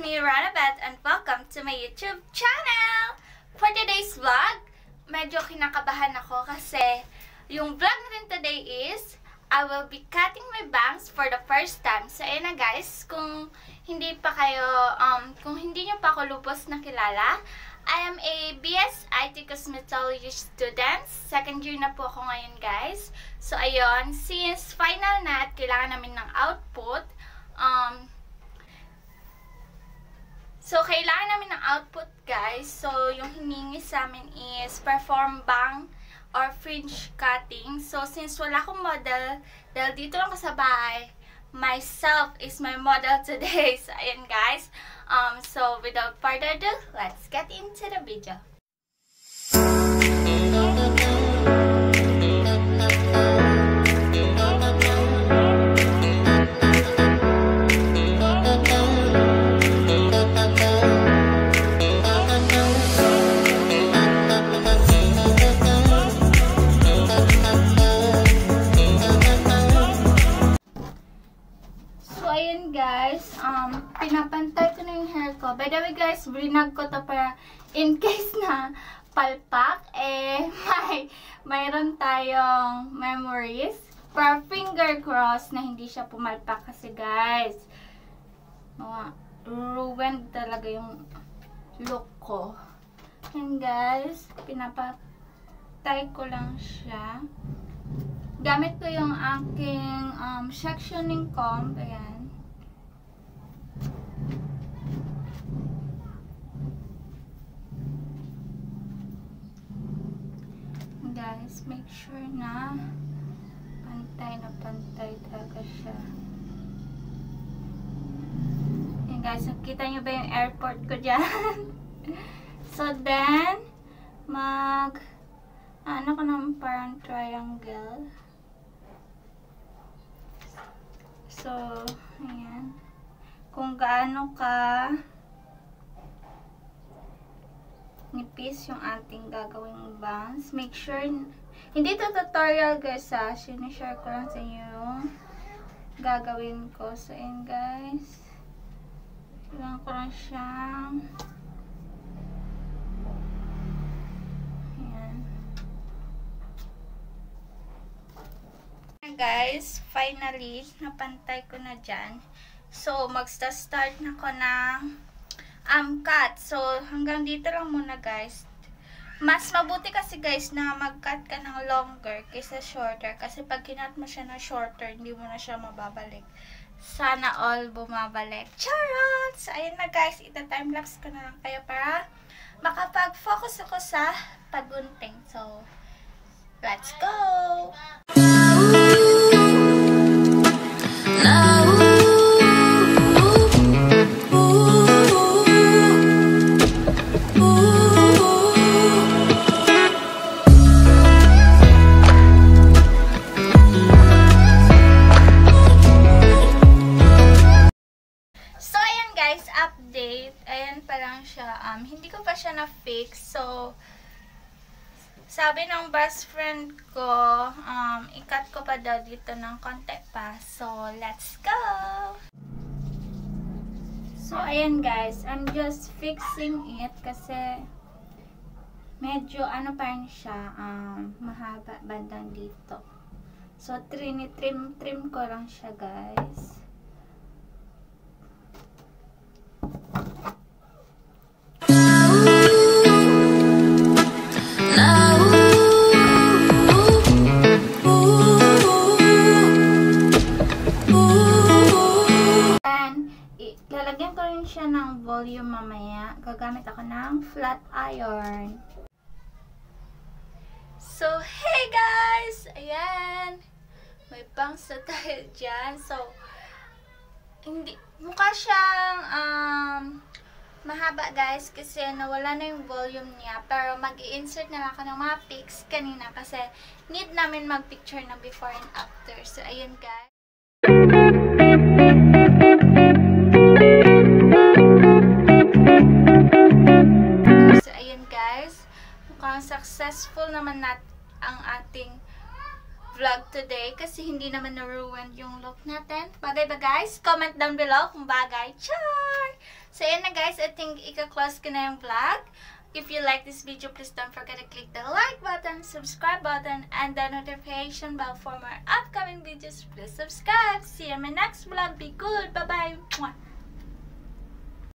me Ranabeth and welcome to my YouTube channel! For today's vlog, medyo kinakabahan ako kasi yung vlog natin today is I will be cutting my bangs for the first time. So ayun na guys, kung hindi nyo pa ako lubos na kilala, I am a BS IT Cosmetology student. Second year na po ako ngayon guys. So ayun, since final na at kailangan namin ng output, so, kailangan namin ng output, guys. So, yung hiningi sa amin is perform bang or fringe cutting. So, since wala akong model, dahil dito lang ko sa bahay, myself is my model today. So, ayan, guys. So, without further ado, let's get into the video. Pinapantay ko na yung hair ko. By the way guys, brinag ko to para in case na palpak, mayroon tayong memories. Para finger cross na hindi siya pumalpak kasi guys, ruined talaga yung look ko. And guys, pinapantay ko lang siya. Gamit ko yung aking sectioning comb. Ayan. Guys, make sure na pantay talaga siya. And guys, nakita nyo ba yung airport ko dyan? So then, ano ko naman parang triangle. So, ayan. Kung gaano ka nipis yung ating gagawing bangs. Make sure, hindi to tutorial guys ha, sinishare ko lang sa inyo yung gagawin ko. So yun guys, silang ko lang siyang ayan. Guys, finally napantay ko na dyan. So magsta-start na ko ng cut. So, hanggang dito lang muna, guys. Mas mabuti kasi, guys, na mag-cut ka ng longer kaysa shorter. Kasi pag kinat mo siya na shorter, hindi mo na siya mababalik. Sana all bumabalik. Charot! So, ayun na, guys. Ita-timelapse ko na lang kayo para makapag-focus ako sa pagunting. So, let's go! Hindi ko pa siya na-fix. So, sabi ng best friend ko, i-cut ko pa daw dito ng konti pa. So, let's go! So, ayan guys. I'm just fixing it kasi medyo parang siya, mahaba bandang dito. So, trim ko lang siya guys. Siya ng volume mamaya. Gagamit ako ng flat iron. So, hey guys! Ayan! May bangs na tayo dyan. So, hindi, mukha siyang mahaba guys kasi nawala na yung volume niya. Pero mag-i-insert na lang ako ng mga pics kanina kasi need namin mag-picture ng before and after. So, ayun guys. Successful naman natin ang ating vlog today kasi hindi naman na-ruined yung look natin. Bagay ba guys? Comment down below kung bagay. Char! So yun na guys, I think ika-close ko na yung vlog. If you like this video, please don't forget to click the like button, subscribe button, and the notification bell for more upcoming videos. Please subscribe. See you in my next vlog. Be good. Bye-bye.